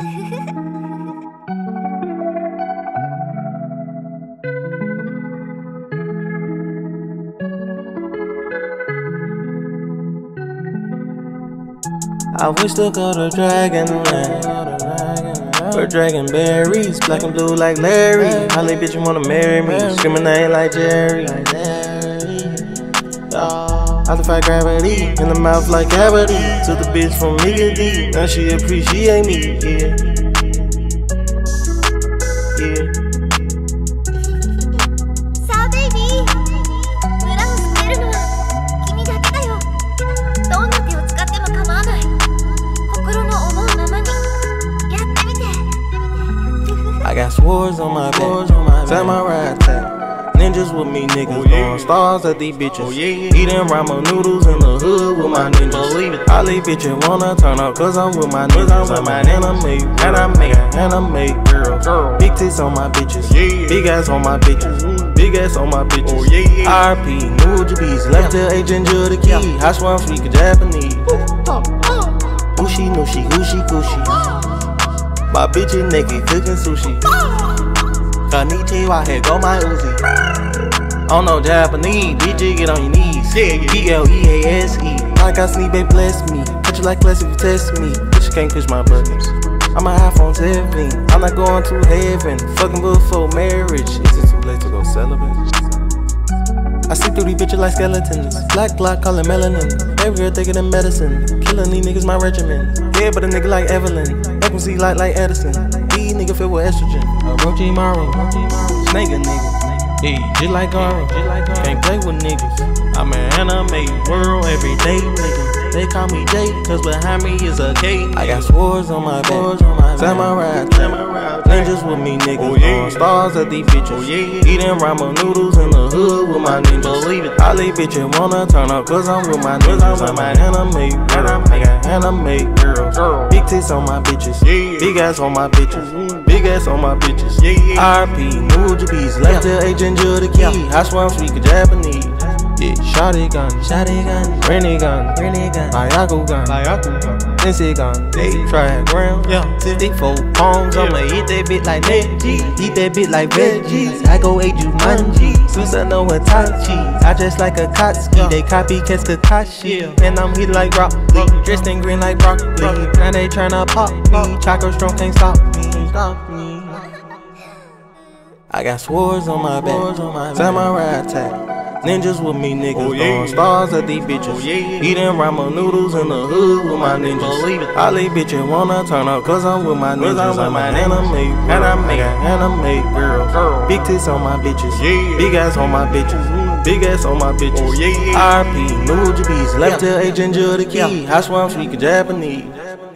I wish to go to Dragonland, for dragon berries, black and blue like Larry. Holly bitch, you wanna marry me? Screaming I ain't like Jerry. I defy gravity, in the mouth like cavity. To the bitch from Miggy, now she appreciate me. I got swords on my back, samurai attack. Ninjas with me niggas, throwing stars at these bitches. Eating ramen noodles in the hood with my ninjas. I leave bitches wanna turn up cause I'm with my niggas. I'm an anime girl. Big tits on my bitches, big ass on my bitches, big ass on my bitches. RP, new Japanese, left till agent to the key. I swear I'm speaking Japanese. Ushi, nushi, ushi, kushi. My bitch is naked cooking sushi. Konnichiwa, here go my Uzi. Oh no Japanese, DJ get on your knees. P-L-E-A-S-E. Like I sneak, babe, bless me. Put you like class if you test me. Bitch, you can't push my buttons. I'm an iPhone 17. I'm not going to heaven. Fucking before marriage. Is it too late to go celibate? I see through these bitches like skeletons. Black Glock calling melanin. Every girl thicker than medicine. Killing these niggas my regimen. Yeah, but a nigga like Evelyn. See like Edison, these nigga filled with estrogen. Rochi Maru, snake a nigga. Hey, just like Garu, can't play with niggas. I'm an anime world every day, nigga. They call me Jay, cause behind me is a K. I got swords on my back, samurai attack. Ninjas with me, niggas, throwing stars at these bitches. Eating ramen noodles in the hood with my ninjas. I leave bitches wanna turn up cause I'm with my niggas. I'm an anime girl. Anime girl, big tits on my bitches, big ass on my bitches, big ass on my bitches. RP, new Japanese, left till agent to the key. I swear I'm speaking Japanese. Yeah, shotty gun, renegade gun, Ayaku gun, Tensei gun, they try ground. Yeah, 64 pounds, I'ma eat that bit like Neji, eat that bit like veggies. I go ate you manji, Susanoa and Itachi. I dress like Akatsuki, they copycats Kakashi. And I'm hit like Rock Lee, dressed in green like broccoli. Now they tryna pop me, Choco strong can't stop me. I got swords on my back, samurai attack. Ninjas with me niggas, throwing stars at these bitches. Eating ramen noodles in the hood with my ninjas. I leave bitches wanna turn up cause I'm with my ninjas. I'm an anime girl. Big tits on my bitches, big ass on my bitches, big ass on my bitches. RP, new Japanese, left till agent to the key. I swear I'm speaking Japanese.